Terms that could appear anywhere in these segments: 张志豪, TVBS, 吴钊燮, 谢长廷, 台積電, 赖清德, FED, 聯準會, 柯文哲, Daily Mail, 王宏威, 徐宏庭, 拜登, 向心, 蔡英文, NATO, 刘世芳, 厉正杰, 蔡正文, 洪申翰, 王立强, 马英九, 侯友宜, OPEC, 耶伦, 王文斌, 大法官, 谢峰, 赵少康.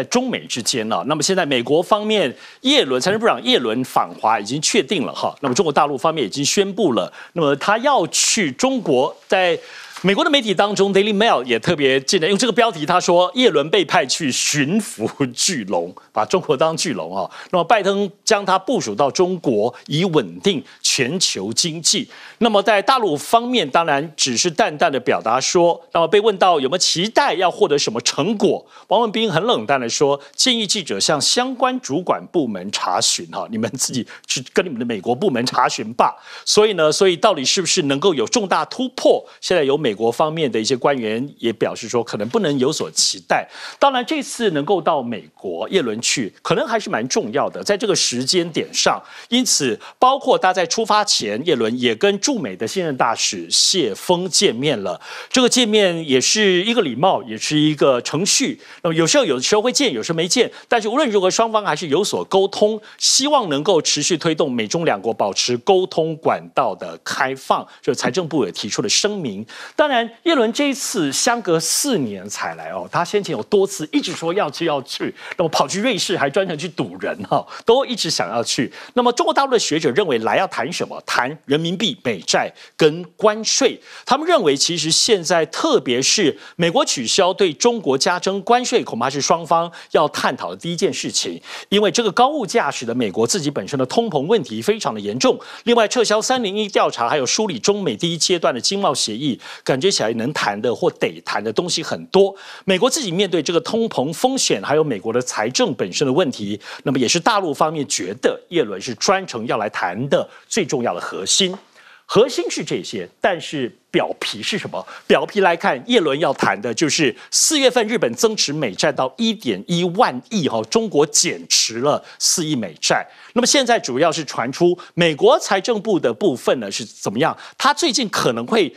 在中美之间啊。那么现在美国方面，财政部长耶伦访华已经确定了哈。那么中国大陆方面已经宣布了，那么他要去中国，在美国的媒体当中 ，Daily Mail 也特别记得用这个标题，他说耶伦被派去巡抚巨龙，把中国当巨龙啊。那么拜登将他部署到中国，以稳定全球经济。那么在大陆方面，当然只是淡淡的表达说，那么被问到有没有期待要获得什么成果，王文斌很冷淡的说，建议记者向相关主管部门查询哈，你们自己去跟你们的美国部门查询吧。所以呢，到底是不是能够有重大突破，现在有美国方面的一些官员也表示说，可能不能有所期待。当然，这次能够到美国，耶伦去，可能还是蛮重要的，在这个时间点上。因此，包括他在出发前，耶伦也跟驻美的现任大使谢峰见面了。这个见面也是一个礼貌，也是一个程序。那么有时候会见，有时候没见。但是无论如何，双方还是有所沟通，希望能够持续推动美中两国保持沟通管道的开放。这财政部也提出了声明。当然，耶伦这一次相隔4年才来哦，他先前有多次一直说要去，那么跑去瑞士还专程去堵人哈，都一直想要去。那么中国大陆的学者认为来要谈什么？谈人民币、美债跟关税。他们认为其实现在特别是美国取消对中国加征关税，恐怕是双方要探讨的第一件事情，因为这个高物价使得美国自己本身的通膨问题非常的严重。另外，撤销301调查，还有梳理中美第一阶段的经贸协议。感觉起来能谈的或得谈的东西很多。美国自己面对这个通膨风险，还有美国的财政本身的问题，那么也是大陆方面觉得耶伦是专程要来谈的最重要的核心。核心是这些，但是表皮是什么？表皮来看，耶伦要谈的就是4月份日本增持美债到1.1万亿哈，中国减持了4亿美债。那么现在主要是传出美国财政部的部分呢是怎么样？它最近可能会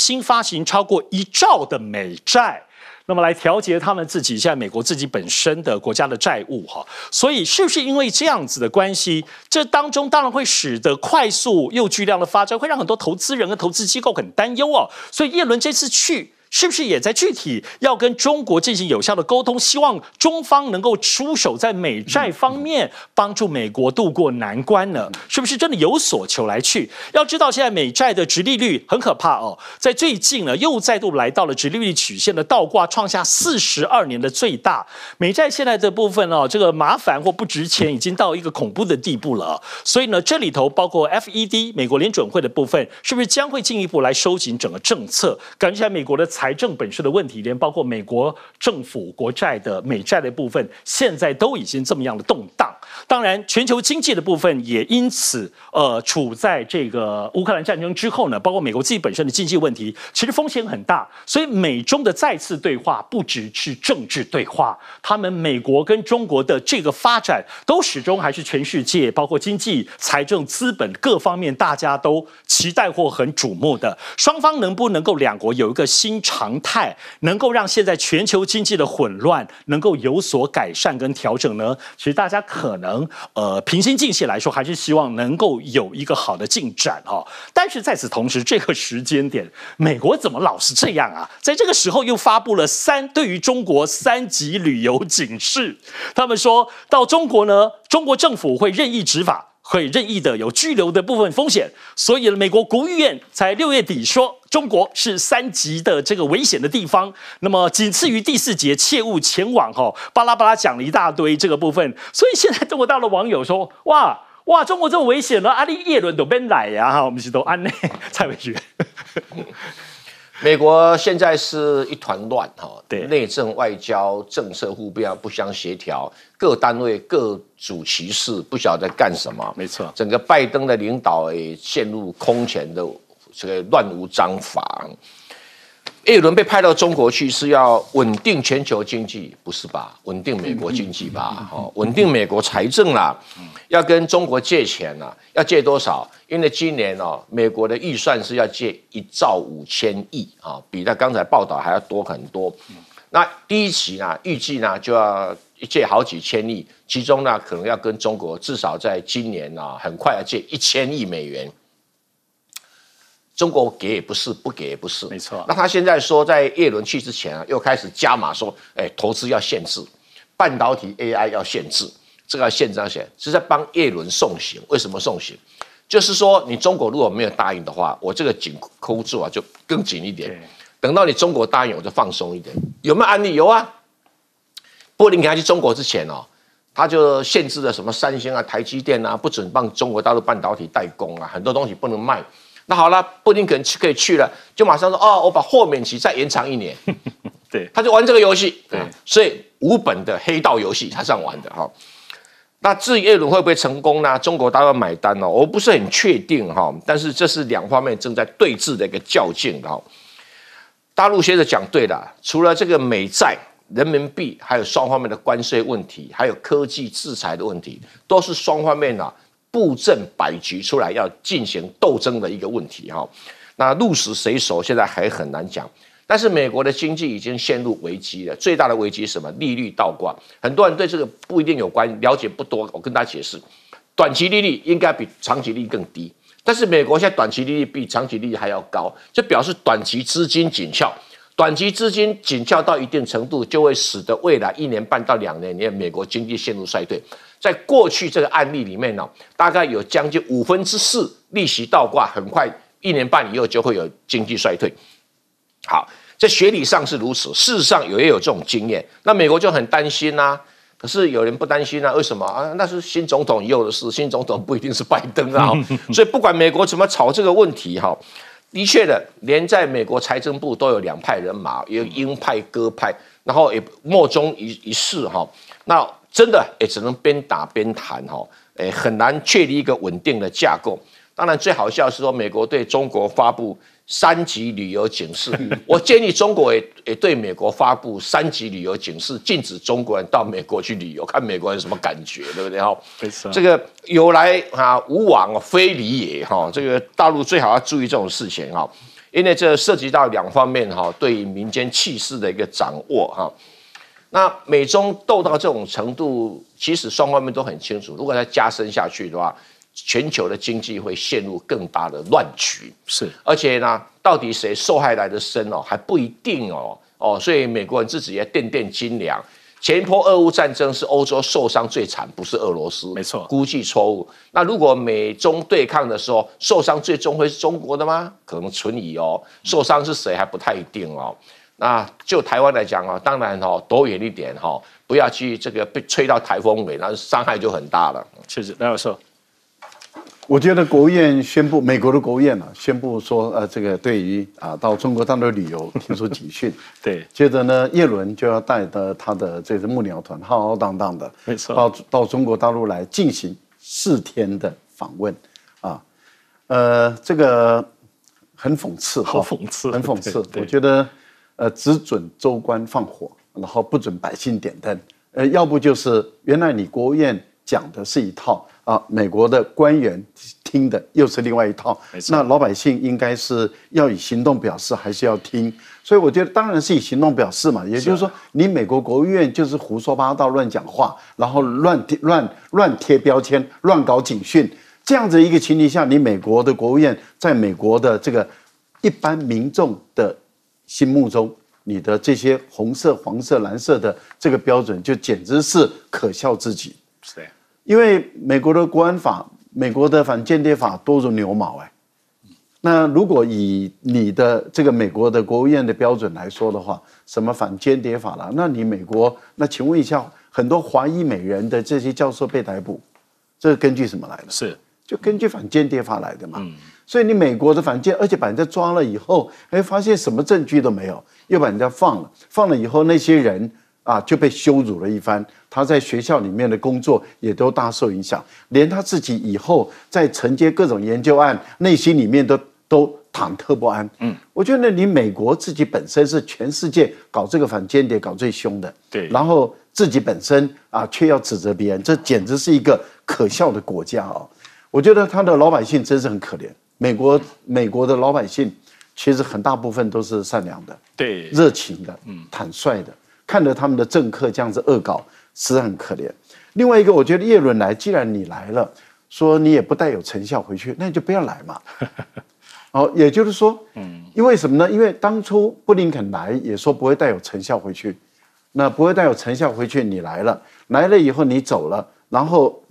新发行超过1兆的美债。那么来调节他们自己现在美国自己本身的国家的债务哈，所以是不是因为这样子的关系，这当中当然会使得快速又巨量的发展，会让很多投资人跟投资机构很担忧哦。所以耶伦这次去，是不是也在具体要跟中国进行有效的沟通，希望中方能够出手在美债方面帮助美国渡过难关呢？是不是真的有所求来去？要知道现在美债的殖利率很可怕哦，在最近呢又再度来到了殖利率曲线的倒挂，创下42年的最大。美债现在的部分哦，这个麻烦或不值钱已经到一个恐怖的地步了。所以呢，这里头包括 FED 美国联准会的部分，是不是将会进一步来收紧整个政策？感觉起来美国的财政本身的问题，连包括美国政府国债的美债的部分，现在都已经这么样的动荡。当然，全球经济的部分也因此处在这个乌克兰战争之后呢，包括美国自己本身的经济问题，其实风险很大。所以美中的再次对话不只是政治对话，他们美国跟中国的这个发展，都始终还是全世界包括经济、财政、资本各方面大家都期待或很瞩目的。双方能不能够两国有一个新常态，能够让现在全球经济的混乱能够有所改善跟调整呢？其实大家可能平心静气来说，还是希望能够有一个好的进展哦。但是在此同时，这个时间点，美国怎么老是这样啊？在这个时候又发布了对于中国3级旅游警示，他们说到中国呢，中国政府会任意执法，会任意的有拘留的部分风险，所以美国国务院在6月底说，中国是3级的这个危险的地方，那么仅次于第4节，切勿前往哈。巴拉巴拉讲了一大堆这个部分，所以现在中国大陆网友说，哇，中国这么危险了，你耶伦都别来呀哈，我们是都安内蔡委员。美国现在是一团乱哈，对，内政外交政策不相协调，各单位各主其事，不晓得在干什么。没错，整个拜登的领导也陷入空前的这个乱无章法。耶伦被派到中国去是要稳定全球经济，不是吧？稳定美国经济吧，稳定美国财政啦，要跟中国借钱啦，要借多少？因为今年哦，美国的预算是要借1兆5千亿啊，比他刚才报道还要多很多。那第一期呢，预计呢就要借好几千亿，其中呢可能要跟中国至少在今年啊，很快要借1000亿美元。中国给也不是，不给也不是，没错。那他现在说，在耶伦去之前啊，又开始加码说，投资要限制，半导体 AI 要限制，这个要限制要限，是在帮叶伦送行。为什么送行？就是说你中国如果没有答应的话，我这个紧扣住啊就更紧一点。等到你中国答应，我就放松一点。有没有案例？有啊。柏林他去中国之前哦，他就限制了什么三星啊、台积电啊，不准帮中国大陆半导体代工啊，很多东西不能卖。那好了，布林肯可以去了，就马上说哦，我把豁免期再延长1年。对，他就玩这个游戏。对，所以无本的黑道游戏他这样玩的哈。那至于耶伦会不会成功呢？中国大陆买单哦，我不是很确定哈。但是这是两方面正在对峙的一个较劲哈。大陆学者讲对了，除了这个美债、人民币，还有双方面的关税问题，还有科技制裁的问题，都是双方面啊布阵摆局出来要进行斗争的一个问题哈。那鹿死谁手现在还很难讲，但是美国的经济已经陷入危机了。最大的危机是什么？利率倒挂。很多人对这个不一定有关了解不多，我跟大家解释，短期利率应该比长期利率更低，但是美国现在短期利率比长期利率还要高，就表示短期资金紧俏。短期资金紧俏到一定程度，就会使得未来1年半到2年里面，美国经济陷入衰退。在过去这个案例里面呢，大概有将近4/5利息倒挂，很快1年半以后就会有经济衰退。好，在学理上是如此，事实上也有这种经验。那美国就很担心啊，可是有人不担心啊？为什么啊？那是新总统以后的事，新总统不一定是拜登啊。所以不管美国怎么吵这个问题哈。的确的，连在美国财政部都有2派人马，有鹰派、鸽派，然后也莫衷一是哈。那真的也只能边打边谈哈，很难确立一个稳定的架构。当然，最好笑是说美国对中国发布3级旅游警示，我建议中国也对美国发布3级旅游警示，禁止中国人到美国去旅游，看美国人什么感觉，对不对哈？这个有来啊无往非礼也哈，这个大陆最好要注意这种事情哈，因为这涉及到2方面哈，对于民间气势的一个掌握哈。那美中斗到这种程度，其实双方面都很清楚，如果再加深下去的话。全球的经济会陷入更大的乱局，是，而且呢，到底谁受害来的深哦，还不一定哦，所以美国人自己也掂斤两。前一波俄乌战争是欧洲受伤最惨，不是俄罗斯，没错，估计错误。那如果美中对抗的时候，受伤最终会是中国的吗？可能存疑哦，受伤是谁还不太一定哦。那就台湾来讲啊，当然哦，躲远一点哈，不要去这个被吹到台风尾，那伤害就很大了。确实，那我说。我觉得国务院宣布，美国的国务院宣布说，这个对于到中国大陆旅游提出警讯。对，接着呢，叶伦就要带着他的这支幕僚团，浩浩荡荡的，没错，到中国大陆来进行4天的访问，这个很讽刺，好讽刺，很讽刺。我觉得，只准州官放火，然后不准百姓点灯，要不就是原来你国务院讲的是一套。美国的官员听的又是另外一套，那老百姓应该是要以行动表示，还是要听？所以我觉得当然是以行动表示嘛，也就是说，你美国国务院就是胡说八道、乱讲话，然后乱贴标签、乱搞警讯，这样子一个情形下，你美国的国务院在美国的这个一般民众的心目中，你的这些红色、黄色、蓝色的这个标准，就简直是可笑至极。是的。因为美国的国安法、美国的反间谍法多如牛毛那如果以你的这个美国的国务院的标准来说的话，什么反间谍法啦，那你美国那请问一下，很多华裔美人的这些教授被逮捕，这是根据什么来的？是就根据反间谍法来的嘛。所以你美国的反间，而且把人家抓了以后，发现什么证据都没有，又把人家放了，放了以后那些人。就被羞辱了一番，他在学校里面的工作也都大受影响，连他自己以后在承接各种研究案，内心里面都忐忑不安。我觉得你美国自己本身是全世界搞这个反间谍搞最凶的，对，然后自己本身却要指责别人，这简直是一个可笑的国家我觉得他的老百姓真是很可怜，美国的老百姓其实很大部分都是善良的，对，热情的，坦率的。看着他们的政客这样子恶搞，实在很可怜。另外一个，我觉得叶伦来，既然你来了，说你也不带有成效回去，那你就不要来嘛。也就是说，因为什么呢？因为当初布林肯来也说不会带有成效回去，那不会带有成效回去，你来了，来了以后你走了，然后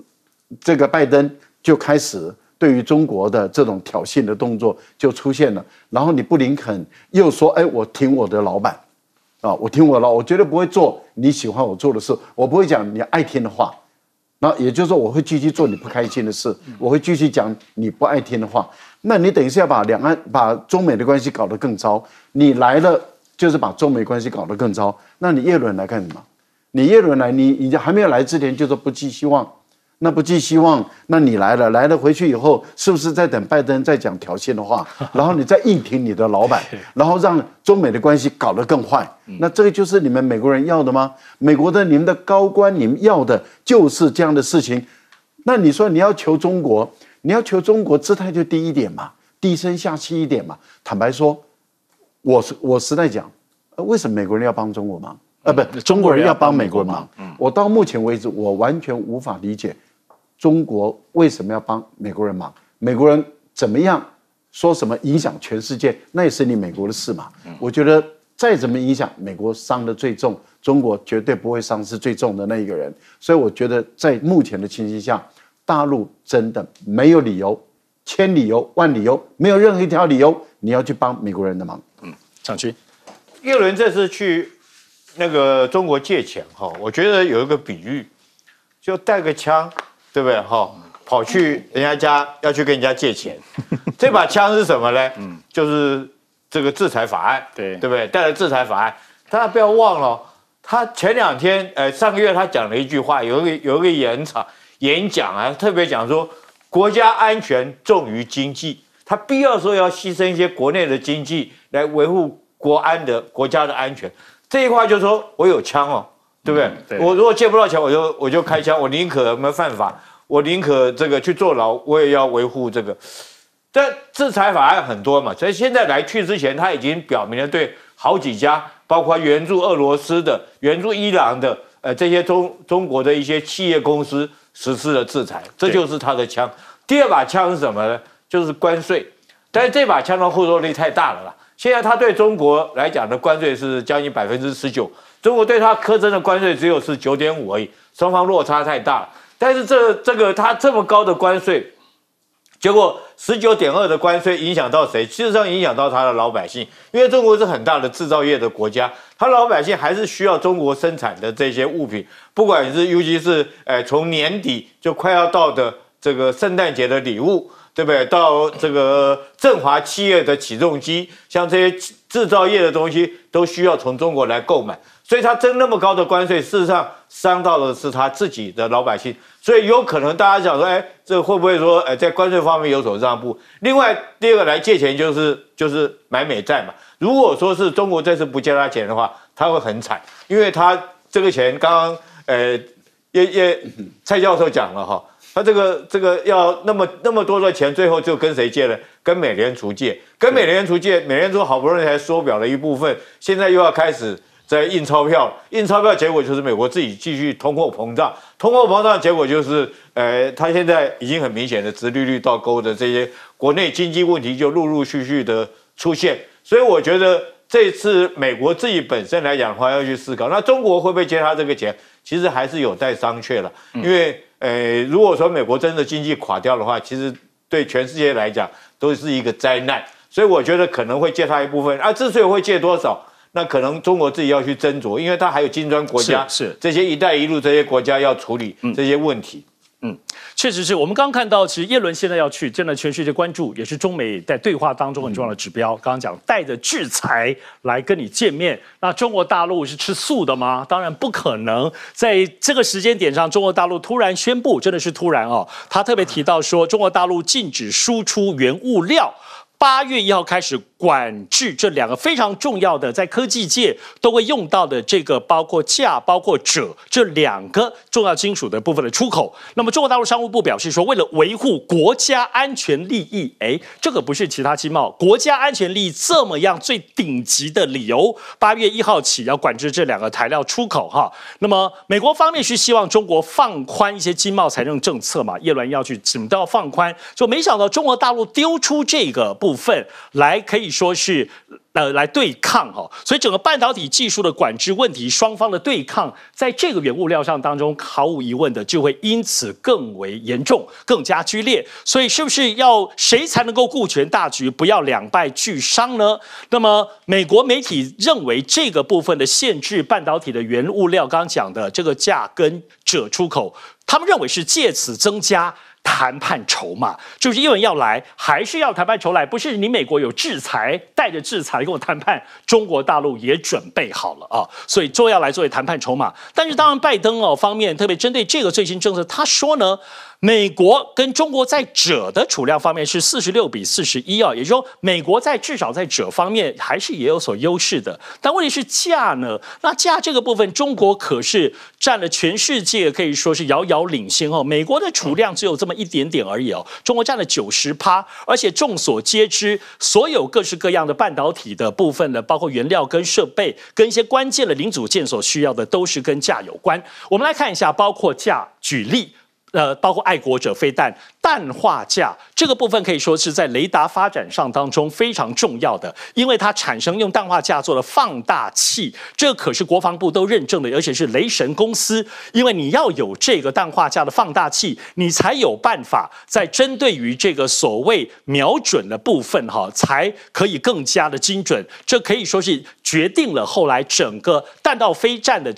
这个拜登就开始对于中国的这种挑衅的动作就出现了，然后你布林肯又说，哎，我挺我的老板，啊，我挺我的老，我绝对不会做你喜欢我做的事，我不会讲你爱听的话。 那也就是说，我会继续做你不开心的事，我会继续讲你不爱听的话。那你等于是要把两岸、把中美的关系搞得更糟。你来了就是把中美关系搞得更糟。那你耶伦来干什么？你耶伦来，你还没有来之前就说不寄希望，那不寄希望，那你来了，来了回去以后，是不是在等拜登在讲挑衅的话，然后你再硬挺你的老板，然后让中美的关系搞得更坏？ 那这个就是你们美国人要的吗？美国的你们的高官，你们要的就是这样的事情。那你说你要求中国，你要求中国姿态就低一点嘛，低声下气一点嘛。坦白说，我实在讲，为什么美国人要帮中国忙？不，中国人要帮美国忙。我到目前为止，我完全无法理解中国为什么要帮美国人忙。美国人怎么样说什么影响全世界，那也是你美国的事嘛。我觉得。 再怎么影响，美国伤的最重，中国绝对不会伤是最重的那一个人。所以我觉得，在目前的情形下，大陆真的没有理由，千理由万理由，没有任何一条理由你要去帮美国人的忙。长青，耶伦这次去那个中国借钱哈，我觉得有一个比喻，就带个枪，对不对哈？跑去人家家要去跟人家借钱，这把枪是什么呢？就是。 这个制裁法案，对不对？带了制裁法案，大家不要忘了，他前两天，上个月他讲了一句话，有一个演讲啊，特别讲说国家安全重于经济，他必要说要牺牲一些国内的经济来维护国安的国家的安全。这一块就是说我有枪哦，对不对？对我如果借不到钱，我就开枪，我宁可有没有犯法，我宁可这个去坐牢，我也要维护这个。 但制裁法案很多嘛，所以现在来去之前，他已经表明了对好几家，包括援助俄罗斯的、援助伊朗的，这些中国的一些企业公司实施了制裁，这就是他的枪。第二把枪是什么呢？就是关税，但是这把枪的后坐力太大了啦。现在他对中国来讲的关税是将近19%，中国对他苛征的关税只有是9.5%而已，双方落差太大了。但是这个他这么高的关税。 结果19.2%的关税影响到谁？事实上影响到他的老百姓，因为中国是很大的制造业的国家，他老百姓还是需要中国生产的这些物品，不管是尤其是从年底就快要到的这个圣诞节的礼物，对不对？到这个振华企业的起重机，像这些制造业的东西都需要从中国来购买，所以他征那么高的关税，事实上伤到的是他自己的老百姓。 所以有可能大家想说，哎，这会不会说，在关税方面有所让步？另外，第二个来借钱就是买美债嘛。如果说是中国这次不借他钱的话，他会很惨，因为他这个钱刚刚蔡教授讲了哈，他这个要那么多的钱，最后就跟谁借呢？跟美联储借，跟美联储借，美联储好不容易才缩表了一部分，现在又要开始。 在印钞票，印钞票结果就是美国自己继续通货膨胀，通货膨胀结果就是，它现在已经很明显的殖利率倒钩的这些国内经济问题就陆续的出现，所以我觉得这次美国自己本身来讲的话要去思考，那中国会不会借他这个钱，其实还是有待商榷了，因为如果说美国真的经济垮掉的话，其实对全世界来讲都是一个灾难，所以我觉得可能会借他一部分，啊，之所以会借多少？ 那可能中国自己要去斟酌，因为它还有金砖国家，这些“一带一路”这些国家要处理这些问题。确实是我们刚看到，其实耶伦现在要去，真的全世界关注，也是中美在对话当中很重要的指标。刚刚讲带着制裁来跟你见面，那中国大陆是吃素的吗？当然不可能。在这个时间点上，中国大陆突然宣布，真的是突然哦。他特别提到说，中国大陆禁止输出原物料。 8月1号开始管制这两个非常重要的，在科技界都会用到的这个，包括价、包括锗这两个重要金属的部分的出口。那么中国大陆商务部表示说，为了维护国家安全利益，这个不是其他经贸，国家安全利益这么样最顶级的理由。8月1号起要管制这两个材料出口哈。那么美国方面是希望中国放宽一些经贸财政政策嘛？耶伦要去什么都要放宽，就没想到中国大陆丢出这个部分来可以说是来对抗哈，所以整个半导体技术的管制问题，双方的对抗，在这个原物料上当中，毫无疑问的就会因此更为严重，更加激烈。所以，是不是要谁才能够顾全大局，不要两败俱伤呢？那么，美国媒体认为这个部分的限制半导体的原物料，刚讲的这个价跟者出口，他们认为是借此增加谈判筹码，就是因为要来，还是要谈判筹码，不是你美国有制裁，带着制裁跟我谈判，中国大陆也准备好了啊，所以重要来作为谈判筹码。但是当然，拜登方面特别针对这个最新政策，他说呢，美国跟中国在锗的储量方面是46比41啊，也就是说，美国在至少在锗方面还是也有所优势的。但问题是价呢？那价这个部分，中国可是占了全世界可以说是遥遥领先哦。美国的储量只有这么一点点而已哦，中国占了90%，而且众所皆知，所有各式各样的半导体的部分呢，包括原料跟设备跟一些关键的零组件所需要的，都是跟价有关。我们来看一下，包括价，举例。包括爱国者飞弹氮化镓这个部分，可以说是在雷达发展上当中非常重要的，因为它产生用氮化镓做的放大器，这个可是国防部都认证的，而且是雷神公司。因为你要有这个氮化镓的放大器，你才有办法在针对于这个所谓瞄准的部分哈，才可以更加的精准。这可以说是决定了后来整个弹道飞弹的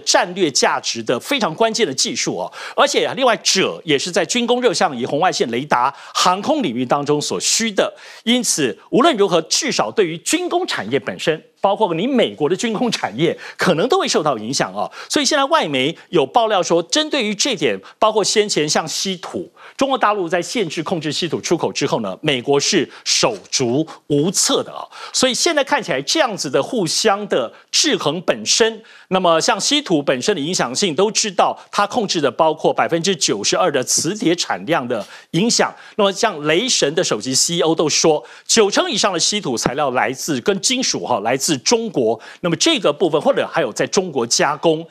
战略价值的非常关键的技术哦。而且，另外锗也是在军工热像仪、红外线雷达、航空领域当中所需的。因此，无论如何，至少对于军工产业本身，包括你美国的军工产业，可能都会受到影响哦。所以现在外媒有爆料说，针对于这点，包括先前像稀土，中国大陆在限制控制稀土出口之后呢，美国是手足无策的哦。所以现在看起来，这样子的互相的制衡本身。那么，像稀土本身的影响性，都知道它控制的包括92%的磁铁产量的影响。那么，像雷神的首席 CEO 都说，90%以上的稀土材料来自跟金属来自中国。那么这个部分，或者还有在中国加工。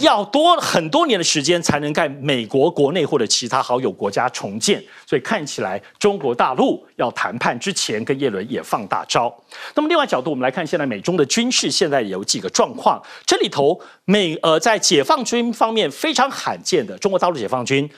要多很多年的时间才能在美国国内或者其他好友国家重建，所以看起来中国大陆要谈判之前跟耶伦也放大招。那么另外角度，我们来看现在美中的军事现在有几个状况，这里头在解放军方面非常罕见的中国大陆解放军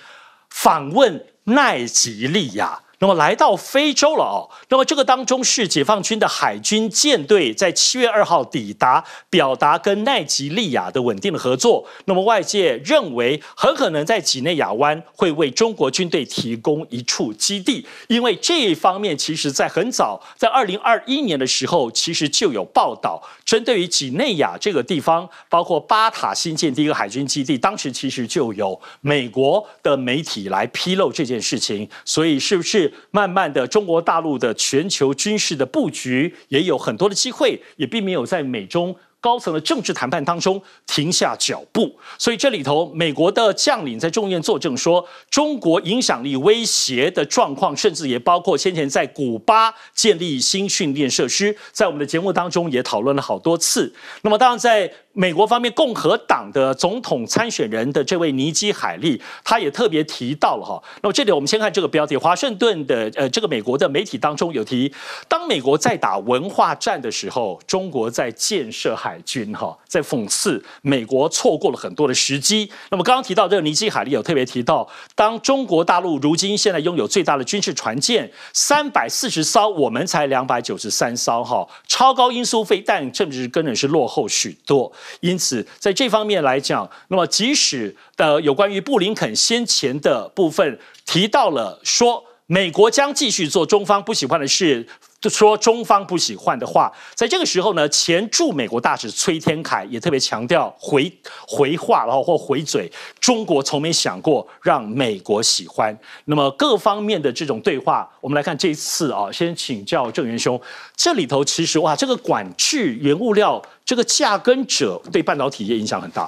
访问奈及利亚。那么来到非洲了哦，那么这个当中是解放军的海军舰队在7月2号抵达，表达跟奈及利亚的稳定的合作。那么外界认为很可能在几内亚湾会为中国军队提供一处基地，因为这一方面其实在很早，在2021年的时候，其实就有报道，针对于几内亚这个地方，包括巴塔新建第一个海军基地，当时其实就有美国的媒体来披露这件事情，所以是不是？慢慢的，中国大陆的全球军事的布局也有很多的机会，也并没有在美中高层的政治谈判当中停下脚步。所以这里头，美国的将领在众院作证说，中国影响力威胁的状况，甚至也包括先前在古巴建立新训练设施，在我们的节目当中也讨论了好多次。那么当然在美国方面，共和党的总统参选人的这位尼基海利，他也特别提到了哈。那么这里我们先看这个标题，华盛顿的这个美国的媒体当中有提，当美国在打文化战的时候，中国在建设海军哈，在讽刺美国错过了很多的时机。那么刚刚提到这个尼基海利有特别提到，当中国大陆如今现在拥有最大的军事船舰340艘，我们才293艘哈，超高音速飞弹甚至根本是落后许多。因此，在这方面来讲，那么即使有关于布林肯先前的部分提到了说，美国将继续做中方不喜欢的事。就说中方不喜欢的话，在这个时候呢，前驻美国大使崔天凯也特别强调回话，然后或回嘴，中国从没想过让美国喜欢。那么各方面的这种对话，我们来看这一次啊，先请教郑源兄，这里头其实哇，这个管制原物料这个价跟者对半导体业影响很大，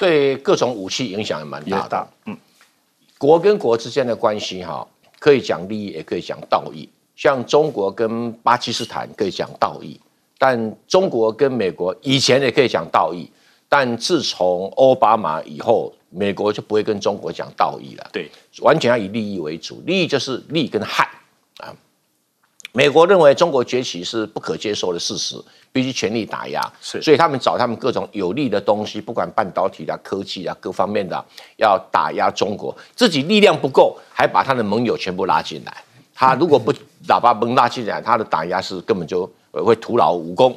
对各种武器影响也蛮大的。国跟国之间的关系哈，可以讲利益，也可以讲道义。像中国跟巴基斯坦可以讲道义，但中国跟美国以前也可以讲道义，但自从奥巴马以后，美国就不会跟中国讲道义了。对，完全要以利益为主，利益就是利跟害啊。美国认为中国崛起是不可接受的事实，必须全力打压。是，所以他们找他们各种有利的东西，不管半导体啊、科技啊各方面的，要打压中国。自己力量不够，还把他的盟友全部拉进来。他如果不把盟拉进来，他的打压是根本就会徒劳无功。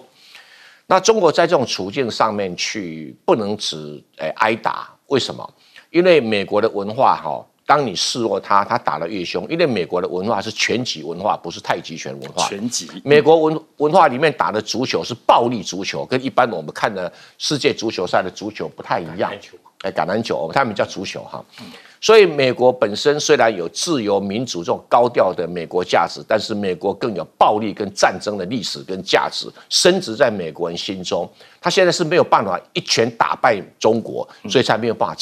那中国在这种处境上面去，不能只挨打。为什么？因为美国的文化哈。当你示弱他，他打得越凶，因为美国的文化是拳击文化，不是太极拳文化。拳击，美国文化里面打的足球是暴力足球，跟一般我们看的世界足球赛的足球不太一样。橄榄球，他们叫足球哈。所以美国本身虽然有自由民主这种高调的美国价值，但是美国更有暴力跟战争的历史跟价值，深植在美国人心中。他现在是没有办法一拳打败中国，所以才没有办法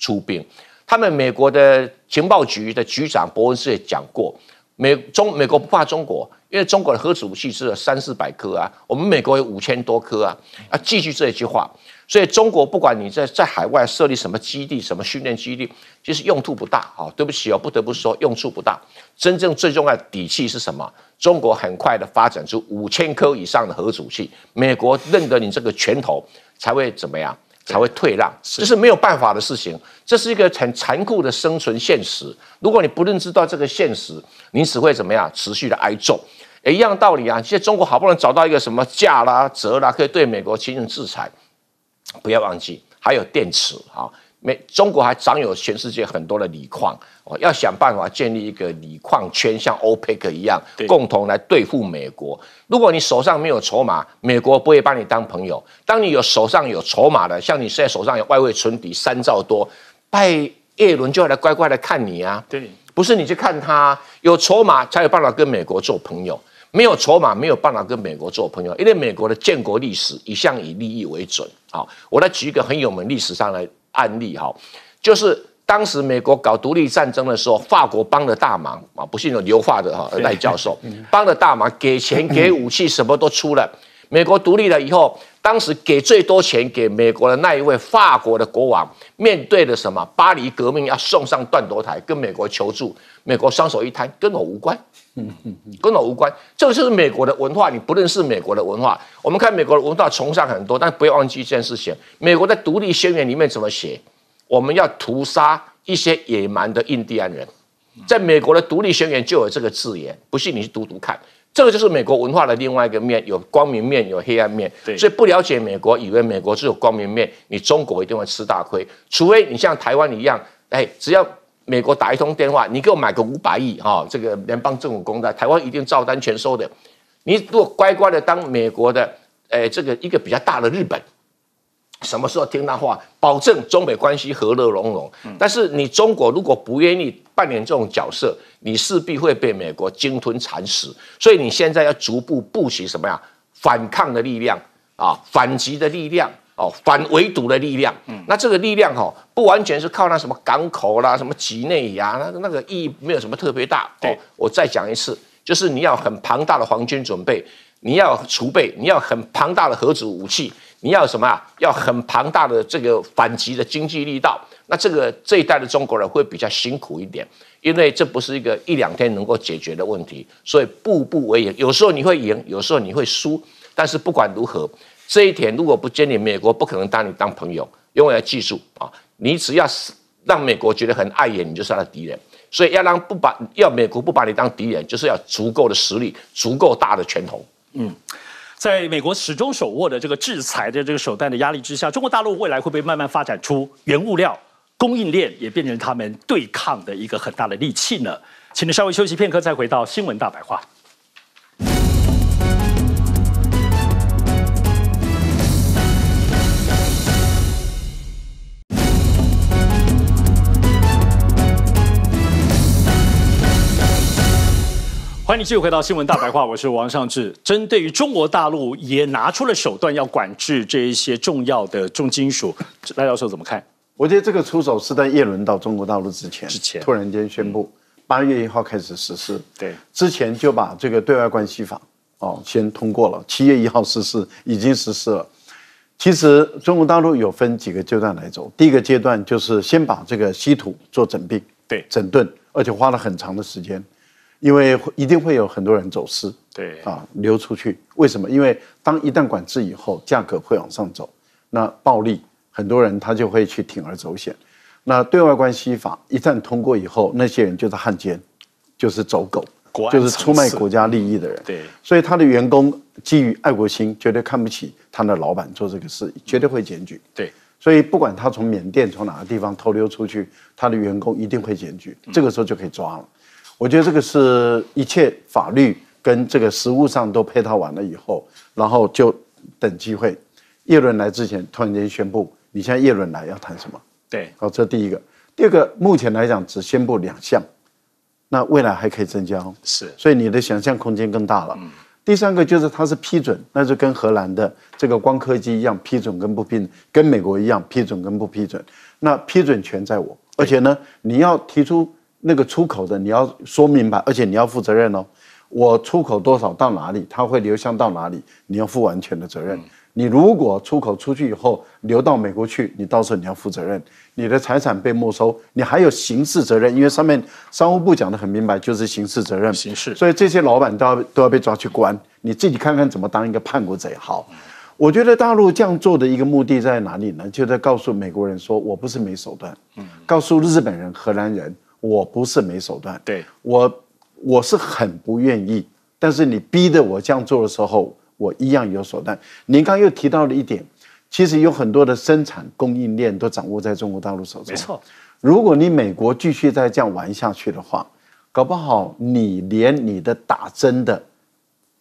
出兵。他们美国的情报局的局长伯恩斯也讲过，美国不怕中国，因为中国的核子武器只有300-400颗啊，我们美国有5000多颗啊。要记住这一句话，所以中国不管你在海外设立什么基地、什么训练基地，其实用处不大啊。对不起哦，不得不说用处不大。真正最重要的底气是什么？中国很快的发展出5000颗以上的核子武器，美国认得你这个拳头才会怎么样？才会退让，这是没有办法的事情，这是一个很残酷的生存现实。如果你不认知到这个现实，你只会怎么样？持续的挨揍。也一样道理啊，现在中国好不容易找到一个什么价啦、折啦，可以对美国进行制裁。不要忘记，还有电池啊，中国还掌有全世界很多的锂矿，要想办法建立一个锂矿圈，像 OPEC 一样，共同来对付美国。如果你手上没有筹码，美国不会把你当朋友。当你手上有筹码的，像你现在手上有外汇存底3兆多，拜耶伦就要来乖乖来看你啊。对，不是你去看他，有筹码才有办法跟美国做朋友，没有筹码没有办法跟美国做朋友，因为美国的建国历史一向以利益为准。好，我来举一个很有名历史上的案例哈，就是当时美国搞独立战争的时候，法国帮了大忙啊，不信有留法的哈赖教授帮了大忙，给钱给武器什么都出了。美国独立了以后，当时给最多钱给美国的那一位法国的国王，面对的什么巴黎革命要送上断头台，跟美国求助，美国双手一摊，跟我无关。跟我无关，这就是美国的文化。你不认识美国的文化，我们看美国的文化崇尚很多，但不要忘记一件事情：美国在独立宣言里面怎么写？我们要屠杀一些野蛮的印第安人，在美国的独立宣言就有这个字眼。不信你去读读看，这个就是美国文化的另外一个面，有光明面，有黑暗面。所以不了解美国，以为美国只有光明面，你中国一定会吃大亏。除非你像台湾一样，只要美国打一通电话，你给我买个500亿哈，这个联邦政府公债，台湾一定照单全收的。你如果乖乖的当美国的，这个一个比较大的日本，什么时候听他话，保证中美关系和乐融融。但是你中国如果不愿意扮演这种角色，你势必会被美国鲸吞蚕食。所以你现在要逐步布起什么呀？反抗的力量啊，反击的力量。反围堵的力量，那这个力量不完全是靠那什么港口啦、什么几内亚，那个意义没有什么特别大。对，我再讲一次，就是你要很庞大的皇军准备，你要储备，你要很庞大的核子武器，你要什么啊？要很庞大的这个反击的经济力道。那这一代的中国人会比较辛苦一点，因为这不是一个1-2天能够解决的问题，所以步步为营。有时候你会赢，有时候你会输，但是不管如何。这一点如果不坚定，美国不可能当你当朋友。永远要记住啊，你只要让美国觉得很碍眼，你就是他的敌人。所以要美国不把你当敌人，就是要足够的实力，足够大的拳头。在美国始终手握的这个制裁的这个手段的压力之下，中国大陆未来会不会慢慢发展出原物料供应链，也变成他们对抗的一个很大的利器呢？请您稍微休息片刻，再回到新闻大白话。欢迎继续回到新闻大白话，我是王尚志。针对于中国大陆也拿出了手段要管制这一些重要的重金属，赖教授怎么看？我觉得这个出手是在耶伦到中国大陆之前突然间宣布，8月1号开始实施。对，之前就把这个对外关系法先通过了，7月1号实施，已经实施了。其实中国大陆有分几个阶段来走，第一个阶段就是先把这个稀土做整并，对，整顿，而且花了很长的时间。因为一定会有很多人走失，对啊，流出去。为什么？因为当一旦管制以后，价格会往上走，那暴利很多人他就会去铤而走险。那对外关系法一旦通过以后，那些人就是汉奸，就是走狗，就是出卖国家利益的人。对，所以他的员工基于爱国心，绝对看不起他的老板做这个事，绝对会检举。对。 所以，不管他从缅甸从哪个地方偷溜出去，他的员工一定会检举，这个时候就可以抓了。我觉得这个是一切法律跟这个实务上都配套完了以后，然后就等机会。耶伦来之前，突然间宣布，你现在耶伦来要谈什么？对，好，这第一个。第二个，目前来讲只宣布2项，那未来还可以增加哦。是，所以你的想象空间更大了。嗯。 第三个就是它是批准，那就跟荷兰的这个光刻机一样，批准跟不批准，跟美国一样批准跟不批准。那批准权在我，而且呢，你要提出那个出口的，你要说明白，而且你要负责任哦。我出口多少到哪里，它会流向到哪里，你要负完全的责任。你如果出口出去以后流到美国去，你到时候你要负责任，你的财产被没收，你还有刑事责任，因为上面商务部讲得很明白，就是刑事责任。刑事，所以这些老板都要被抓去关。你自己看看怎么当一个叛国贼。好，我觉得大陆这样做的一个目的在哪里呢？就在告诉美国人说，我不是没手段。告诉日本人、荷兰人，我不是没手段。对，我是很不愿意，但是你逼得我这样做的时候，我一样有手段。您刚又提到了一点，其实有很多的生产供应链都掌握在中国大陆手中。没错，如果你美国继续再这样玩下去的话，搞不好你连你的打针的，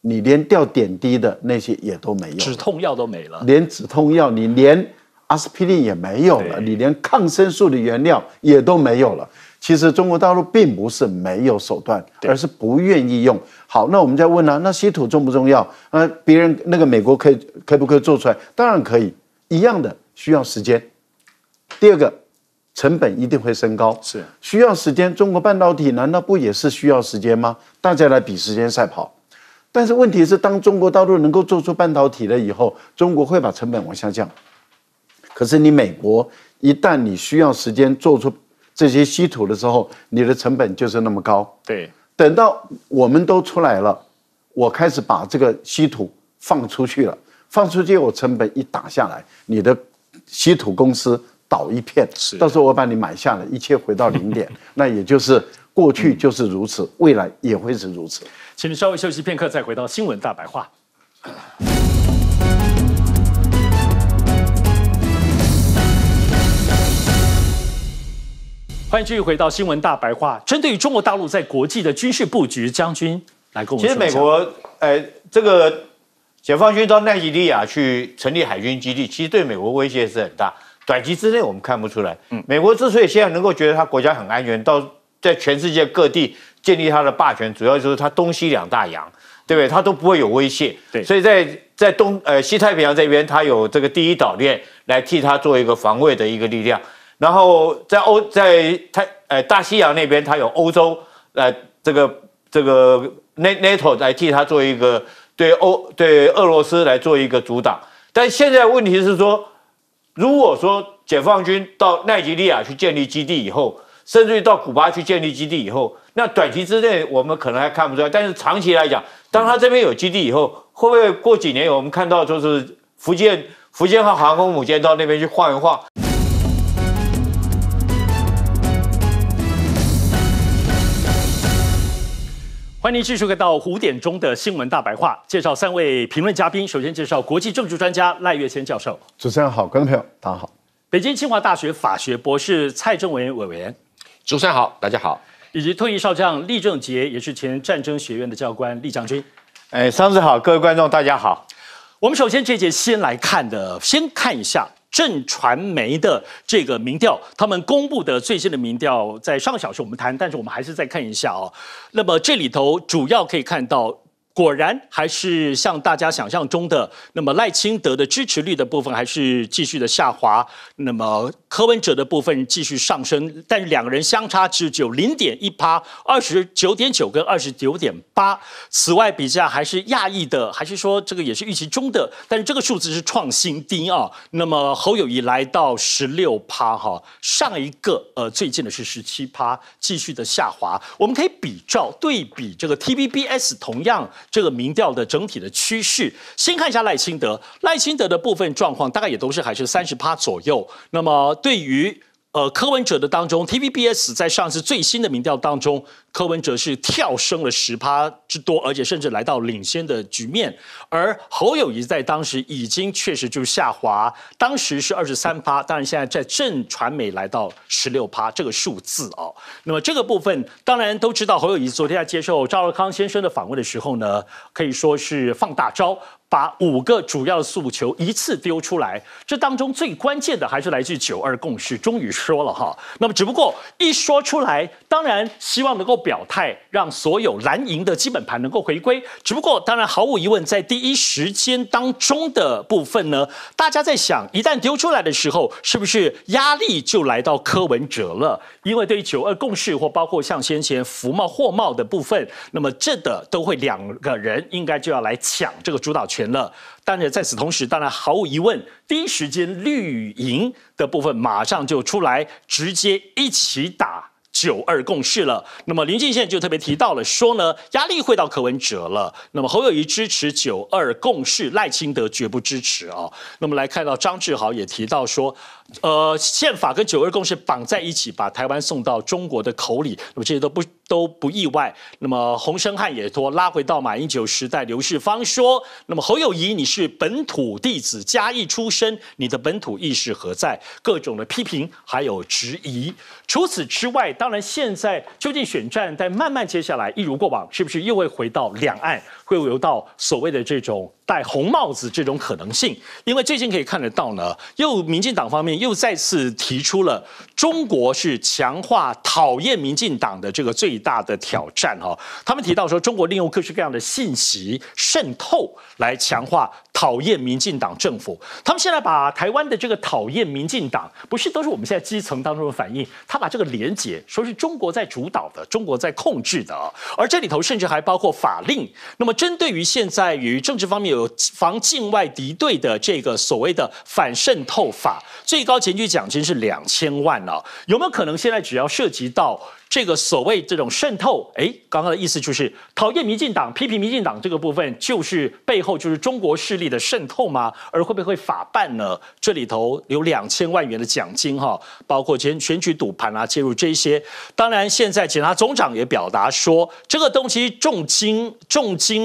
你连吊点滴的那些也都没有，止痛药都没了，连止痛药你连阿司匹林也没有了，你连抗生素的原料也都没有了。 其实中国大陆并不是没有手段，而是不愿意用。好，那我们再问啊，那稀土重不重要？别人那个美国可不可以做出来？当然可以，一样的需要时间。第二个，成本一定会升高，是需要时间。中国半导体难道不也是需要时间吗？大家来比时间赛跑。但是问题是，当中国大陆能够做出半导体了以后，中国会把成本往下降。可是你美国一旦你需要时间做出 这些稀土的时候，你的成本就是那么高。对，等到我们都出来了，我开始把这个稀土放出去了，放出去我成本一打下来，你的稀土公司倒一片。是，到时候我把你买下来，一切回到0点，那也就是过去就是如此，未来也会是如此。请你稍微休息片刻，再回到新闻大白话。欢迎继续回到新闻大白话。针对于中国大陆在国际的军事布局，将军来跟我们说一下。其实美国，这个解放军到奈及利亚去成立海军基地，其实对美国威胁是很大。短期之内我们看不出来。美国之所以现在能够觉得它国家很安全，到在全世界各地建立它的霸权，主要就是它东西2大洋，对不对？它都不会有威胁。对，所以在西太平洋这边，它有这个第一岛链来替它做一个防卫的一个力量。 然后在大西洋那边，它有欧洲这个 NATO 来替它做一个对俄罗斯来做一个阻挡。但现在问题是说，如果说解放军到奈及利亚去建立基地以后，甚至于到古巴去建立基地以后，那短期之内我们可能还看不出来，但是长期来讲，当它这边有基地以后，会不会过几年我们看到就是福建号航空母舰到那边去晃一晃？ 欢迎继续回到5点钟的新闻大白话，介绍3位评论嘉宾。首先介绍国际政治专家赖岳谦教授。主持人好，观众朋友大家好。北京清华大学法学博士蔡正文委员。主持人好，大家好。以及退役少将厉正杰，也是前战争学院的教官厉将军。上次好，各位观众大家好。我们首先这节先看一下。 正传媒的这个民调，他们公布的最新的民调，在上个小时我们谈，但是我们还是再看一下哦。那么这里头主要可以看到，果然还是像大家想象中的，那么赖清德的支持率的部分还是继续的下滑，那么柯文哲的部分继续上升，但是两个人相差只有0.1%，29.9跟29.8。此外，比价还是亚裔的，还是说这个也是预期中的，但是这个数字是创新低啊。那么侯友宜来到16%哈，上一个最近的是17%，继续的下滑。我们可以比照对比这个 TVBS 同样。 这个民调的整体的趋势，先看一下赖清德，赖清德的部分状况大概也都是还是30%左右。那么对于柯文哲的当中 ，TVBS 在上次最新的民调当中，柯文哲是跳升了10%之多，而且甚至来到领先的局面。而侯友宜在当时已经确实就是下滑，当时是23%，当然现在在正传媒来到16%这个数字哦。那么这个部分当然都知道，侯友宜昨天在接受赵少康先生的访问的时候呢，可以说是放大招。 把5个主要诉求一次丢出来，这当中最关键的还是来自92共识，终于说了哈。那么只不过一说出来，当然希望能够表态，让所有蓝营的基本盘能够回归。只不过当然毫无疑问，在第一时间当中的部分呢，大家在想，一旦丢出来的时候，是不是压力就来到柯文哲了？因为对于92共识或包括像先前服贸、货贸的部分，那么这的都会两个人应该就要来抢这个主导权。 了，但是在此同时，当然毫无疑问，第一时间绿营的部分马上就出来，直接一起打92共识了。那么林进宪就特别提到了，说呢压力会到柯文哲了。那么侯友宜支持92共识，赖清德绝不支持啊、哦。那么来看到张志豪也提到说。 宪法跟92共识绑在一起，把台湾送到中国的口里，那么这些都不意外。那么洪申翰也多拉回到马英九时代，刘世芳说，那么侯友宜你是本土弟子，嘉义出身，你的本土意识何在？各种的批评还有质疑。除此之外，当然现在究竟选战在慢慢接下来，一如过往，是不是又会回到两岸，会回到所谓的这种？ 戴红帽子这种可能性，因为最近可以看得到呢，又民进党方面又再次提出了中国是强化讨厌民进党的这个最大的挑战哈。他们提到说，中国利用各式各样的信息渗透来强化讨厌民进党政府。他们现在把台湾的这个讨厌民进党，不是都是我们现在基层当中的反应，他把这个连结说是中国在主导的，中国在控制的啊。而这里头甚至还包括法令。那么针对于现在与政治方面。 有防境外敌对的这个所谓的反渗透法，最高检举奖金是2000万啊，有没有可能现在只要涉及到？ 这个所谓这种渗透，哎，刚刚的意思就是讨厌民进党、批评民进党这个部分，就是背后就是中国势力的渗透吗？而会不会法办呢？这里头有2000万元的奖金哈，包括选举赌盘啊，介入这些。当然，现在检察总长也表达说，这个东西重金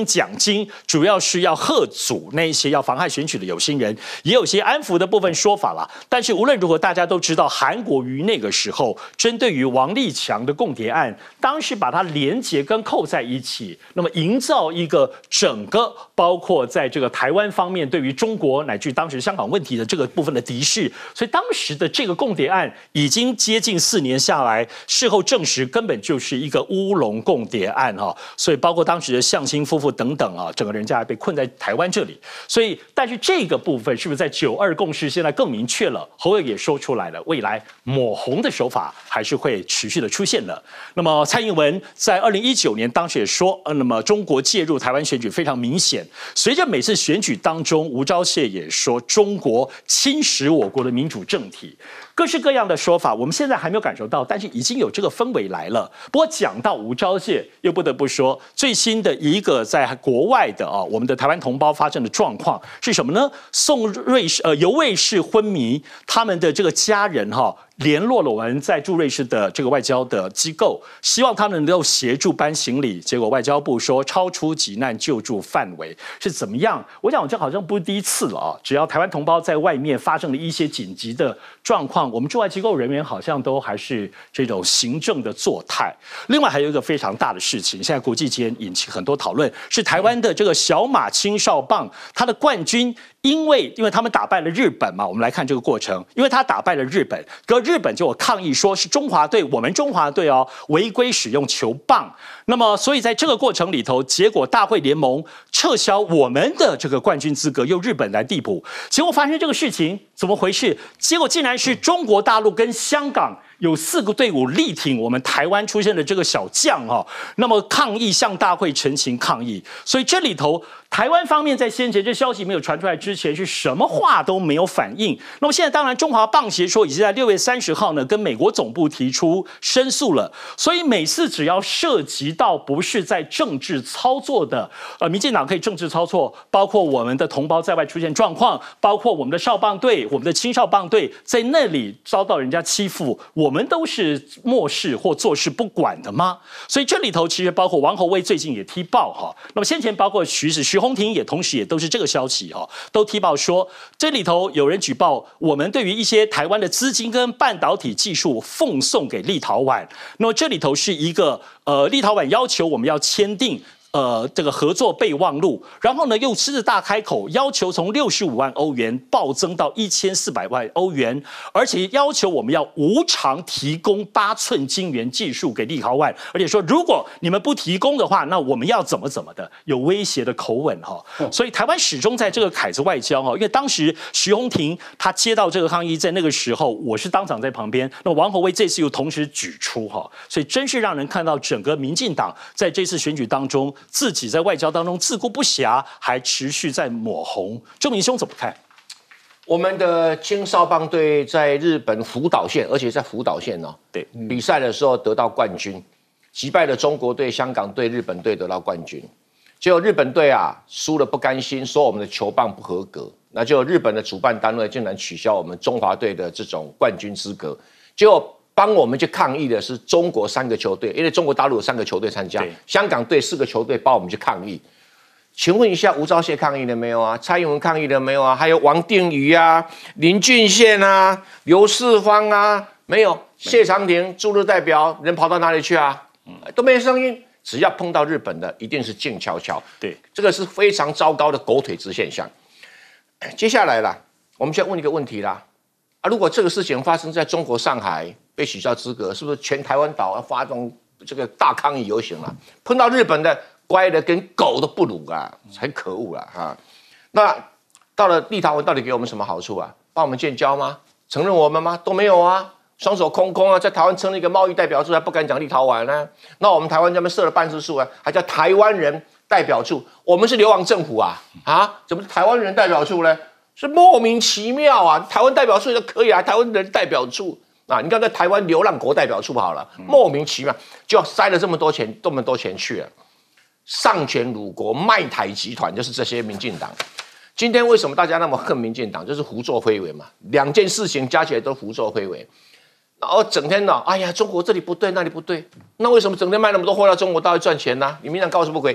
奖金，主要是要吓阻那一些要妨害选举的有心人，也有些安抚的部分说法啦。但是无论如何，大家都知道，韩国瑜那个时候针对于王立强的。 共谍案，当时把它连结跟扣在一起，那么营造一个整个包括在这个台湾方面对于中国乃至当时香港问题的这个部分的敌视，所以当时的这个共谍案已经接近4年下来，事后证实根本就是一个乌龙共谍案哈，所以包括当时的向心夫妇等等啊，整个人家还被困在台湾这里，所以但是这个部分是不是在92共识现在更明确了？侯友宜也说出来了，未来抹红的手法还是会持续的出现。 那么蔡英文在2019年当时也说，那么中国介入台湾选举非常明显。随着每次选举当中，吴钊燮也说中国侵蚀我国的民主政体，各式各样的说法，我们现在还没有感受到，但是已经有这个氛围来了。不过讲到吴钊燮，又不得不说最新的一个在国外的啊，我们的台湾同胞发生的状况是什么呢？尤卫氏昏迷，他们的这个家人哈。 联络了我们在驻瑞士的这个外交的机构，希望他们能够协助搬行李。结果外交部说超出急难救助范围是怎么样？我想这好像不是第一次了啊！只要台湾同胞在外面发生了一些紧急的状况，我们驻外机构人员好像都还是这种行政的作态。另外还有一个非常大的事情，现在国际间引起很多讨论，是台湾的这个小马青少棒，他的冠军因为他们打败了日本嘛，我们来看这个过程，因为他打败了日本，可日本就有抗议说是中华队，我们中华队哦违规使用球棒，那么所以在这个过程里头，结果大会联盟撤销我们的这个冠军资格，由日本来递补，结果发生这个事情怎么回事？结果竟然是中国大陆跟香港。 有4个队伍力挺我们台湾出现的这个小将哦，那么抗议向大会陈情抗议，所以这里头台湾方面在先前这消息没有传出来之前是什么话都没有反应。那么现在当然中华棒协说已经在6月30号呢跟美国总部提出申诉了，所以每次只要涉及到不是在政治操作的，民进党可以政治操作，包括我们的同胞在外出现状况，包括我们的少棒队、我们的青少棒队在那里遭到人家欺负，我们都是漠视或坐视不管的吗？所以这里头其实包括王宏威最近也踢爆哈，那么先前包括徐宏庭也同时也都是这个消息哈，都踢爆说这里头有人举报我们对于一些台湾的资金跟半导体技术奉送给立陶宛，那么这里头是一个立陶宛要求我们要签订。 这个合作备忘录，然后呢又狮子大开口，要求从65万欧元暴增到1400万欧元，而且要求我们要无偿提供8寸晶圆技术给立陶宛，而且说如果你们不提供的话，那我们要怎么的，有威胁的口吻哈、哦。所以台湾始终在这个凯子外交哈、哦，因为当时徐宏庭他接到这个抗议，在那个时候我是当场在旁边，那王宏威这次又同时举出哈、哦，所以真是让人看到整个民进党在这次选举当中。 自己在外交当中自顾不暇，还持续在抹红。郑明兄怎么看？我们的青少棒队在日本福岛县，而且在福岛县哦，对，比赛的时候得到冠军，击败了中国队、香港队、日本队得到冠军。结果日本队啊输了不甘心，说我们的球棒不合格，那就日本的主办单位竟然取消我们中华队的这种冠军资格，结果。 帮我们去抗议的是中国3个球队，因为中国大陆有3个球队参加，香港队4个球队帮我们去抗议。请问一下，吴钊燮抗议了没有啊？蔡英文抗议了没有啊？还有王定宇啊、林俊宪啊、刘世芳啊，没有。谢长廷驻日代表人跑到哪里去啊？都没声音。只要碰到日本的，一定是静悄悄。对，这个是非常糟糕的狗腿子现象。接下来啦，我们先问一个问题啦。 啊！如果这个事情发生在中国上海，被取消资格，是不是全台湾岛要发动这个大抗议游行了、啊？碰到日本的，乖的跟狗都不如啊，很可恶了啊！那到了立陶宛，到底给我们什么好处啊？帮我们建交吗？承认我们吗？都没有啊，双手空空啊！在台湾成立一个贸易代表处，还不敢讲立陶宛呢、啊。那我们台湾这边设了办事处啊，还叫台湾人代表处，我们是流亡政府啊！啊，怎么是台湾人代表处呢？ 是莫名其妙啊！台湾代表处就可以啊，台湾人代表处啊，你看在台湾流浪国代表处好了，莫名其妙就塞了这么多钱去了，丧权辱国、卖台集团就是这些民进党。今天为什么大家那么恨民进党？就是胡作非为嘛，2件事情加起来都胡作非为，然后整天呢，哎呀，中国这里不对，那里不对，那为什么整天卖那么多货到中国大陆赚钱呢、啊？你民进党搞什么鬼？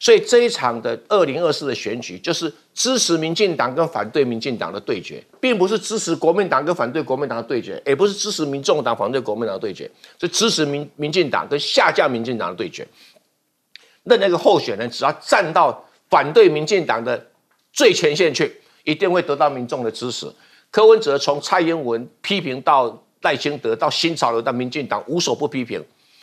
所以这一场的2024的选举，就是支持民进党跟反对民进党的对决，并不是支持国民党跟反对国民党的对决，也不是支持民众党反对国民党的对决，是支持民进党跟下架民进党的对决。那个候选人只要站到反对民进党的最前线去，一定会得到民众的支持。柯文哲从蔡英文批评到赖清德，到新潮流到民进党，无所不批评，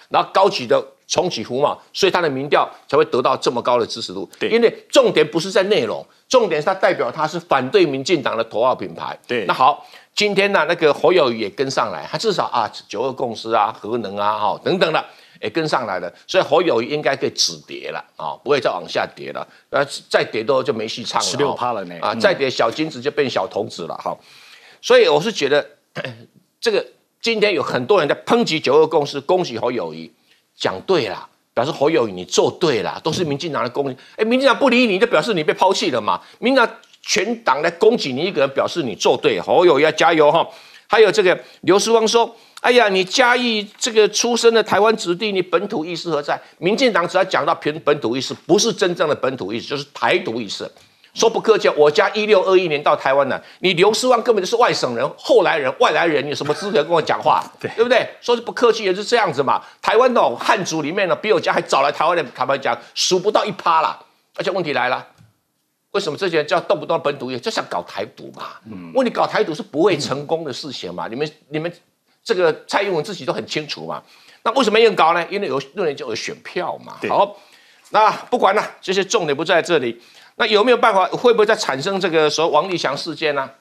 然后高举的。 重启胡嘛，所以他的民调才会得到这么高的支持度。对，因为重点不是在内容，重点是他代表他是反对民进党的头号品牌。对，那好，今天呢、啊，那个侯友宜也跟上来，他至少啊9二共识啊、核能啊、哈、哦、等等的也跟上来了，所以侯友宜应该可以止跌了啊、哦，不会再往下跌了。再跌多就没戏唱了，16%了呢啊，再跌小金子就变小童子了哈、哦。所以我是觉得这个今天有很多人在抨击9二共识，恭喜侯友宜。 讲对啦，表示侯友宜你做对啦，都是民进党的攻击。哎，民进党不理你，就表示你被抛弃了嘛。民进党全党来攻击你一个人，表示你做对。侯友宜要加油哈！还有这个刘世芳说：“哎呀，你嘉义这个出生的台湾子弟，你本土意识何在？”民进党只要讲到本土意识，不是真正的本土意识，就是台独意识。说不客气，我家1621年到台湾的，你刘世芳根本就是外省人、后来人、外来人，你有什么资格跟我讲话？对，对不对？说是不客气也是这样子嘛。台湾的汉族里面呢，比我家还早来台湾的，坦白讲数不到1%啦。而且问题来了，为什么这些人叫动不动本土业，就想搞台独嘛？问你搞台独是不会成功的事情嘛？你们这个蔡英文自己都很清楚嘛。那为什么要搞呢？因为有选票嘛。好，那不管了，这些重点不在这里。那有没有办法？会不会再产生这个所谓王立强事件呢、啊？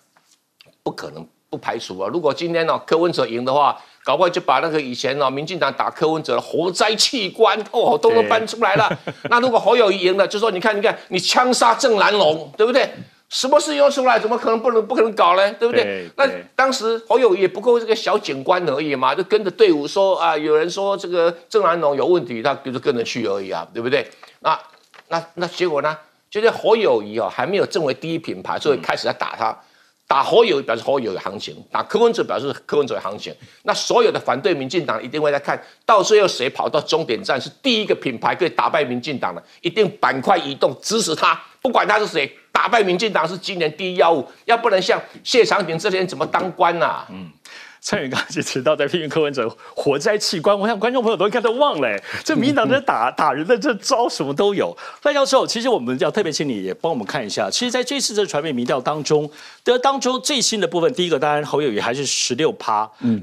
不可能，不排除啊。如果今天柯文哲赢的话，搞不好就把那个以前民进党打柯文哲的活摘器官哦，都搬出来了。那如果侯友宜赢了，就说你看，你枪杀郑南榕，对不对？什么事又出来？怎么可能不可能搞呢？对不对？那当时侯友宜也不过这个小警官而已嘛，就跟着队伍说啊，有人说这个郑南榕有问题，他就是跟着去而已啊，对不对？那结果呢？就是侯友宜还没有成为第一品牌，所以开始在打他。打侯友宜表示侯友宜行情，打柯文哲表示柯文哲行情。那所有的反对民进党一定会来看到最后谁跑到终点站是第一个品牌可以打败民进党的，一定板块移动支持他，不管他是谁，打败民进党是今年第一要务。要不然像谢长廷这些人怎么当官啊？蔡元刚才提到在批评柯文哲活摘器官，我想观众朋友都应该都忘了，这民进党在打人的这招什么都有。赖教授，其实我们要特别请你也帮我们看一下，其实在这次这传媒民调当中最新的部分，第一个当然侯友宜还是16%，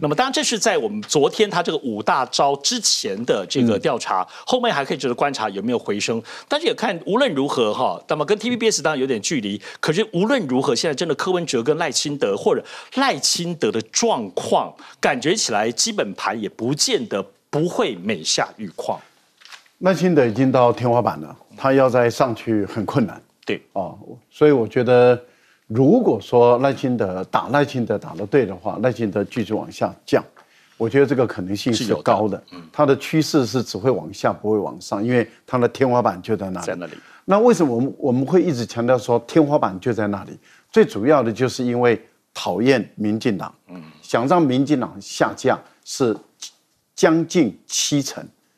那么当然这是在我们昨天他这个五大招之前的这个调查，后面还可以值得观察有没有回升，但是也看无论如何哈，那么跟 TVBS 当然有点距离，可是无论如何现在真的柯文哲跟赖清德或者赖清德的状况。感觉起来，基本盘也不见得不会每下愈况。赖清德已经到天花板了，他要再上去很困难。对哦，所以我觉得，如果说赖清德打得对的话，赖清德继续往下降，我觉得这个可能性是高的。它的趋势是只会往下，不会往上，因为它的天花板就在那里。在那里。那为什么我们会一直强调说天花板就在那里？最主要的就是因为。讨厌民进党，想让民进党下架是将近70%，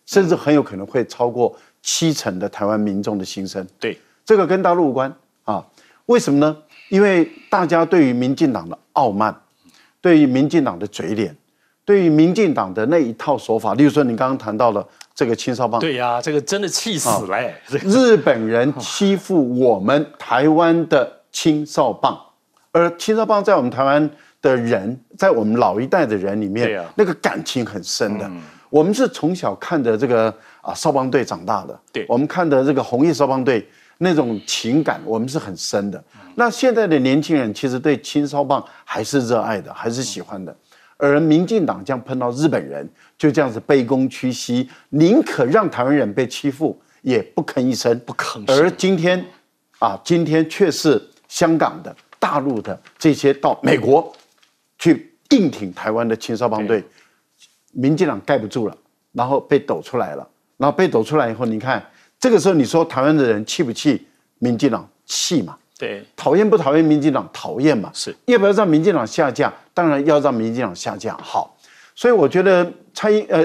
甚至很有可能会超过70%的台湾民众的心声。对，这个跟大陆无关啊？为什么呢？因为大家对于民进党的傲慢，对于民进党的嘴脸，对于民进党的那一套手法，例如说你刚刚谈到了这个青少棒，对呀、啊，这个真的气死了、欸啊。日本人欺负我们台湾的青少棒。而青少棒在我们台湾的人，在我们老一代的人里面，那个感情很深的。我们是从小看着这个少棒队长大的，对，我们看着这个红叶少棒队那种情感，我们是很深的。那现在的年轻人其实对青少棒还是热爱的，还是喜欢的。而民进党这样碰到日本人，就这样子卑躬屈膝，宁可让台湾人被欺负，也不吭一声，不吭。而今天却是香港的。大陆的这些到美国去硬挺台湾的青少棒队，民进党盖不住了，然后被抖出来了。然后被抖出来以后，你看这个时候你说台湾的人气不气？民进党气嘛？对，讨厌不讨厌民进党？讨厌嘛？是，要不要让民进党下架？当然要让民进党下架。好，所以我觉得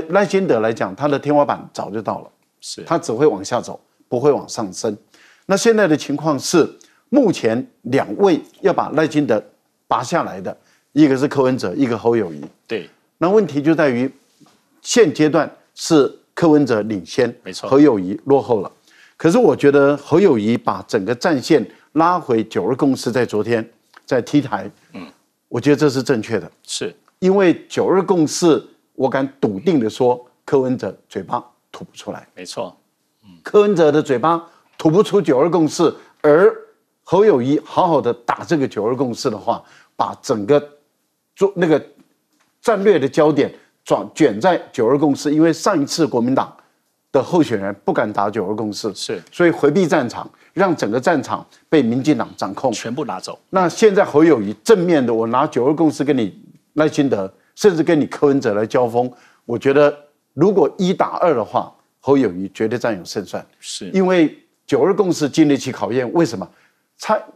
赖清德来讲，他的天花板早就到了，是，他只会往下走，不会往上升。那现在的情况是。目前两位要把赖清德拔下来的，一个是柯文哲，一个侯友宜。对，那问题就在于现阶段是柯文哲领先，没错，侯友宜落后了。可是我觉得侯友宜把整个战线拉回9-2共识，在昨天在 T 台，我觉得这是正确的，是因为9-2共识，我敢笃定的说，柯文哲嘴巴吐不出来，没错，柯文哲的嘴巴吐不出9-2共识，而侯友宜好好的打这个9-2共识的话，把整个那个战略的焦点卷在9-2共识，因为上一次国民党的候选人不敢打9-2共识，是，所以回避战场，让整个战场被民进党掌控，全部拿走。那现在侯友宜正面的，我拿9-2共识跟你赖清德，甚至跟你柯文哲来交锋，我觉得如果1打2的话，侯友宜绝对占有胜算，是因为9-2共识经得起考验，为什么？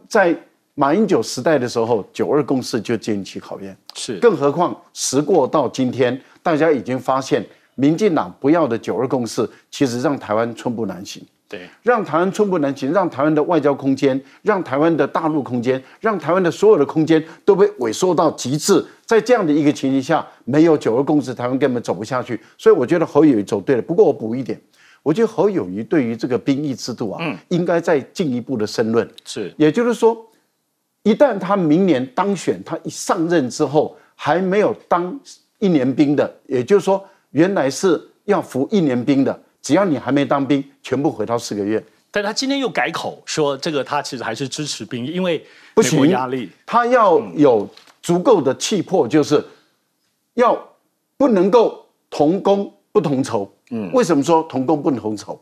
在马英九时代的时候，9-2共识就经得起考验。是，更何况时过到今天，大家已经发现，民进党不要的9-2共识，其实让台湾寸步难行。对，让台湾寸步难行，让台湾的外交空间，让台湾的大陆空间，让台湾的所有的空间都被萎缩到极致。在这样的一个情形下，没有9-2共识，台湾根本走不下去。所以我觉得侯友宜走对了。不过我补一点，我觉得侯友宜对于这个兵役制度啊，应该再进一步的申论。是，也就是说，一旦他明年当选，他一上任之后还没有当一年兵的，也就是说原来是要服一年兵的，只要你还没当兵，全部回到4个月。 但他今天又改口说，这个他其实还是支持兵役，因为不行，美国压力，他要有足够的气魄，就是要不能够同工不同酬。为什么说同工不同酬？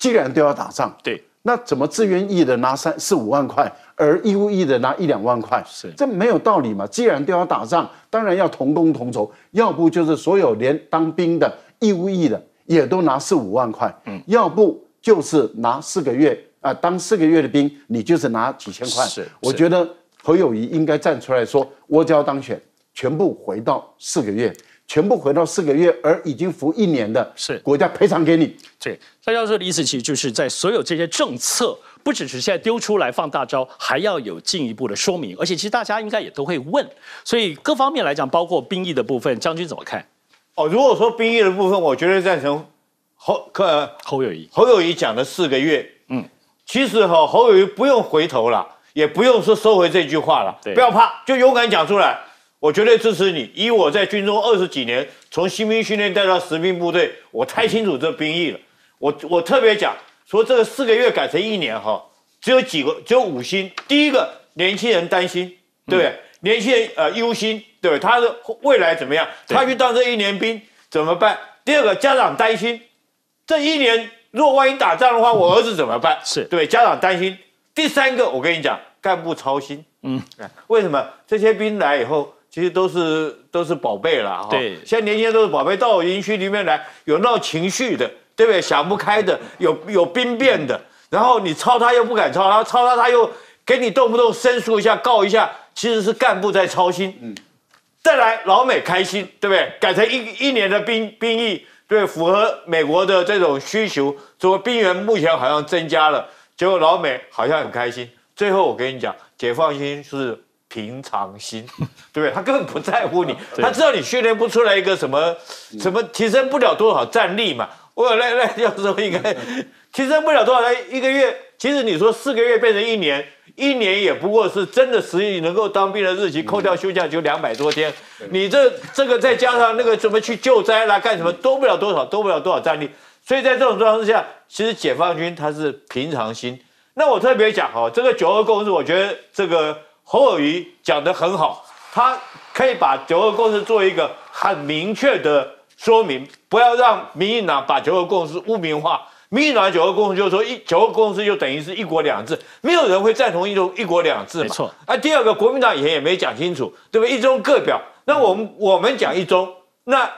既然都要打仗，对，那怎么志愿役的拿3、4、5万块，而义务役的拿1、2万块？是，这没有道理嘛？既然都要打仗，当然要同工同酬，要不就是所有连当兵的、义务役的也都拿4、5万块，要不。 就是拿4个月啊，当4个月的兵，你就是拿几千块。是，我觉得侯友宜应该站出来说，我只要当选，全部回到4个月，全部回到4个月，而已经服1年的，是国家赔偿给你。对，他要说的意思其实就是在所有这些政策，不只是现在丢出来放大招，还要有进一步的说明。而且其实大家应该也都会问，所以各方面来讲，包括兵役的部分，将军怎么看？哦，如果说兵役的部分，我绝对赞成。 侯友宜讲的4个月，其实侯友宜不用回头了，也不用说收回这句话了，不要怕，就勇敢讲出来，我绝对支持你。以我在军中20几年，从新兵训练带到实兵部队，我太清楚这兵役了。我特别讲说，这个4个月改成1年哈，只有5星。第一个，年轻人担心，对不对？年轻人忧心，对不对？他的未来怎么样？他去当这1年兵怎么办？第二个，家长担心。 这1年，如果万一打仗的话，我儿子怎么办？是对家长担心。第三个，我跟你讲，干部操心。为什么这些兵来以后，其实都是宝贝啦。对，现在年轻人都是宝贝，到我营区里面来，有闹情绪的，对不对？想不开的，有兵变的，然后你操他又不敢操他，操他他又给你动不动申诉一下、告一下，其实是干部在操心。再来老美开心，对不对？改成一年的兵役。 对，符合美国的这种需求，说兵源目前好像增加了，结果老美好像很开心。最后我跟你讲，解放心是平常心，对不对？他根本不在乎你，他知道你训练不出来一个什么提升不了多少战力嘛。我那要说应该提升不了多少，1个月。其实你说4个月变成1年，1年也不过是真的实际能够当兵的日期，扣掉休假就200多天。你这个再加上那个什么去救灾啦，干什么多不了多少战力。所以在这种状况下，其实解放军他是平常心。那我特别讲哦，这个9·2共识，我觉得这个侯友宜讲得很好，他可以把9·2共识做一个很明确的说明，不要让民进党把9·2共识污名化。 民进党9·2共识就是说9·2共识就等于是1国2制，没有人会赞同一国两制嘛。没错。啊，第二个国民党以前也没讲清楚，对不对？1中各表，那我们讲1中，那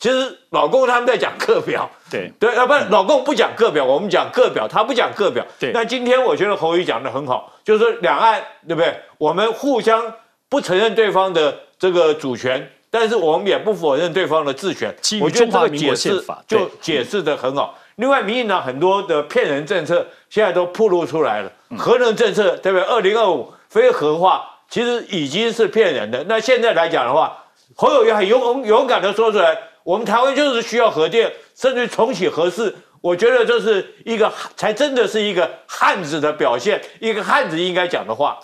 其实老共他们在讲各表，对，要不然老共不讲各表，我们讲各表，他不讲各表。对。那今天我觉得侯友宜讲的很好，就是说两岸对不对？我们互相不承认对方的这个主权，但是我们也不否认对方的治权。我觉得这个解释就解释得很好。 另外，民进党很多的骗人政策现在都暴露出来了，核能政策对不对？2025非核化其实已经是骗人的。那现在来讲的话，侯友宜很勇敢的说出来，我们台湾就是需要核电，甚至重启核四。我觉得这是一个才真的是一个汉子的表现，一个汉子应该讲的话。